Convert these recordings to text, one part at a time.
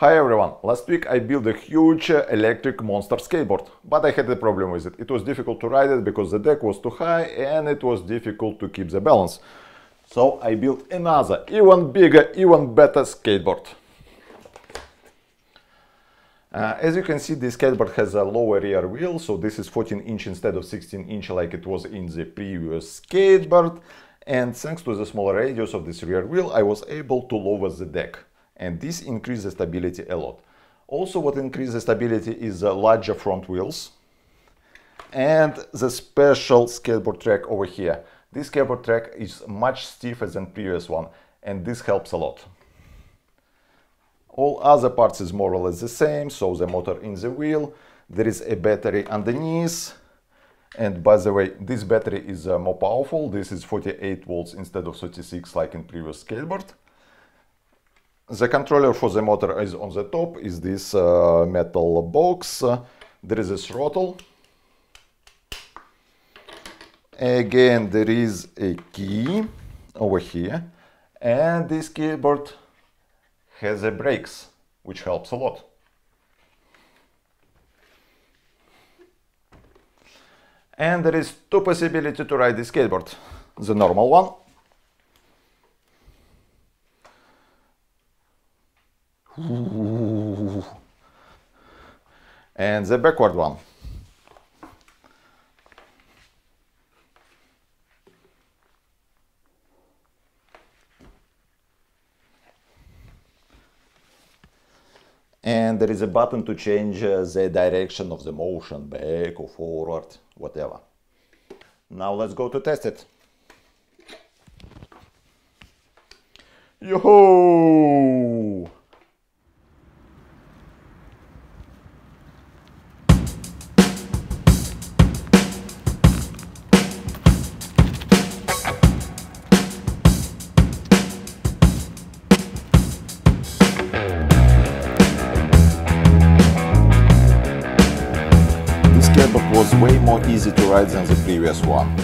Hi everyone, last week I built a huge electric monster skateboard, but I had a problem with it. It was difficult to ride it because the deck was too high and it was difficult to keep the balance. So I built another, even bigger, even better skateboard. As you can see, this skateboard has a lower rear wheel, so this is 14 inch instead of 16 inch like it was in the previous skateboard. And thanks to the smaller radius of this rear wheel, I was able to lower the deck. And this increases stability a lot. Also, what increases stability is the larger front wheels and the special skateboard track over here. This skateboard track is much stiffer than previous one, and this helps a lot. All other parts is more or less the same, so the motor in the wheel, there is a battery underneath, and by the way, this battery is more powerful. This is 48 volts instead of 36 like in previous skateboard. The controller for the motor is on the top, is this metal box. There is a throttle. Again, there is a key over here. And this keyboard has a brakes, which helps a lot. And there is two possibilities to ride this skateboard. The normal one. And the backward one. And there is a button to change the direction of the motion, back or forward, whatever. Now let's go to test it. Yo-ho! Was way more easy to ride than the previous one.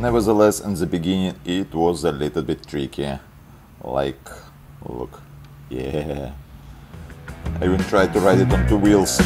Nevertheless, in the beginning it was a little bit tricky. Like, look, yeah. I even tried to ride it on two wheels.